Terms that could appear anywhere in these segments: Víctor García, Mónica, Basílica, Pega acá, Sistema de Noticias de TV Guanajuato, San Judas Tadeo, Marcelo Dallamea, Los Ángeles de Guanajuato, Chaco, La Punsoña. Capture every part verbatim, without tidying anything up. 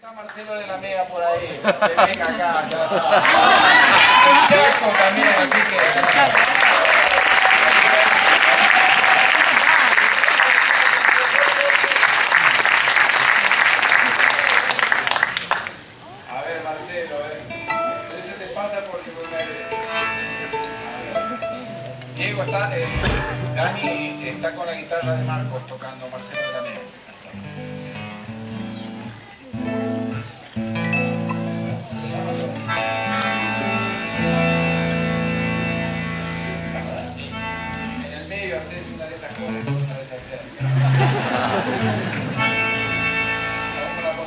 Está Marcelo Dallamea por ahí, de Pega acá, ya está. Chaco también, así que... A ver, Marcelo, ¿eh? Se te pasa porque por la idea. Diego está... Eh, Dani está con la guitarra de Marcos tocando Marcelo Dallamea. Es una de esas cosas que no sabes hacer. ¿Vamos con la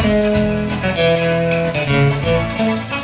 Thank you.